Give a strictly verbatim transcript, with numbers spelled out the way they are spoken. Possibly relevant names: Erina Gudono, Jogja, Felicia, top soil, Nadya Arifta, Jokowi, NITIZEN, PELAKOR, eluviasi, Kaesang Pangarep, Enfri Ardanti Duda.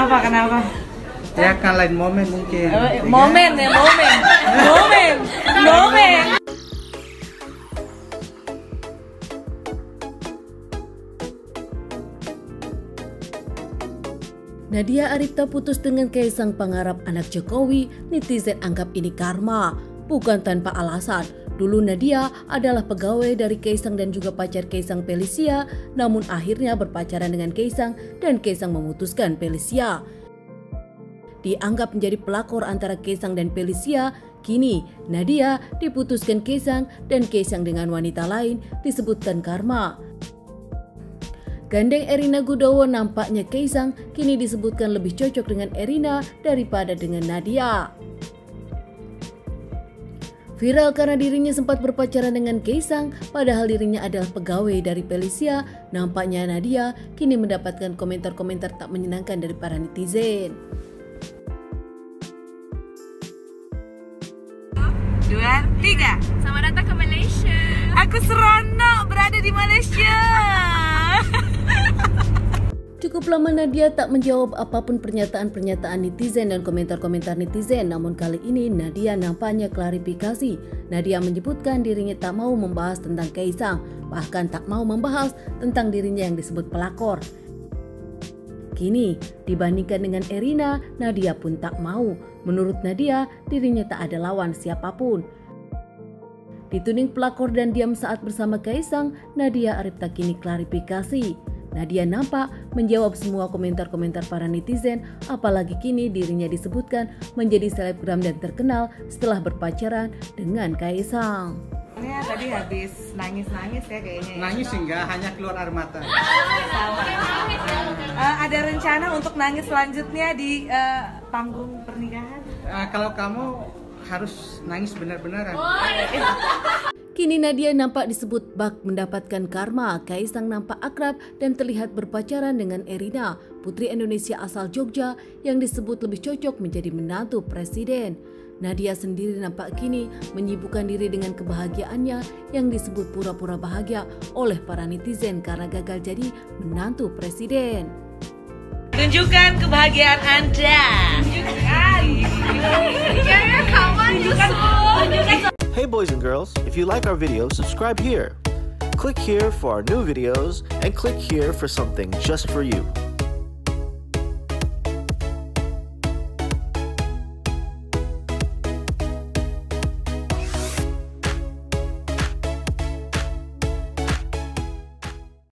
Kenapa? Kenapa? Ya kan lain momen mungkin. Uh, momen ya, momen. Momen. Momen. Nadya Arifta putus dengan Kaesang Pangarep, anak Jokowi. Netizen anggap ini karma, bukan tanpa alasan. Dulu Nadya adalah pegawai dari Kaesang dan juga pacar Kaesang, Felicia, namun akhirnya berpacaran dengan Kaesang dan Kaesang memutuskan Felicia. Dianggap menjadi pelakor antara Kaesang dan Felicia, kini Nadya diputuskan Kaesang dan Kaesang dengan wanita lain disebutkan karma. Gandeng Erina Gudono, nampaknya Kaesang kini disebutkan lebih cocok dengan Erina daripada dengan Nadya. Viral karena dirinya sempat berpacaran dengan Kaesang, padahal dirinya adalah pegawai dari Felicia, nampaknya Nadya kini mendapatkan komentar-komentar tak menyenangkan dari para netizen. Dua, tiga. Sama datang ke Malaysia. Aku seronok berada di Malaysia. Cukup lama Nadya tak menjawab apapun pernyataan-pernyataan netizen dan komentar-komentar netizen. Namun kali ini Nadya nampaknya klarifikasi. Nadya menyebutkan dirinya tak mau membahas tentang Kaesang, bahkan tak mau membahas tentang dirinya yang disebut pelakor. Kini dibandingkan dengan Erina, Nadya pun tak mau. Menurut Nadya, dirinya tak ada lawan siapapun. Dituding pelakor dan diam saat bersama Kaesang, Nadya Arifta kini klarifikasi. Nadya nampak menjawab semua komentar-komentar para netizen, apalagi kini dirinya disebutkan menjadi selebgram dan terkenal setelah berpacaran dengan Kaesang. Ya, tadi habis nangis-nangis ya kayaknya. Nangis enggak, hanya keluar air mata. Uh, ada rencana untuk nangis selanjutnya di uh, panggung pernikahan? Uh, kalau kamu harus nangis benar-benaran. Kini Nadya nampak disebut bak mendapatkan karma. Kaesang nampak akrab dan terlihat berpacaran dengan Erina, putri Indonesia asal Jogja yang disebut lebih cocok menjadi menantu presiden. Nadya sendiri nampak kini menyibukkan diri dengan kebahagiaannya yang disebut pura-pura bahagia oleh para netizen karena gagal jadi menantu presiden. Tunjukkan kebahagiaan Anda. Tunjukkan. Tunjukkan. Hey boys and girls, if you like our video, subscribe here. Click here for our new videos and click here for something just for you.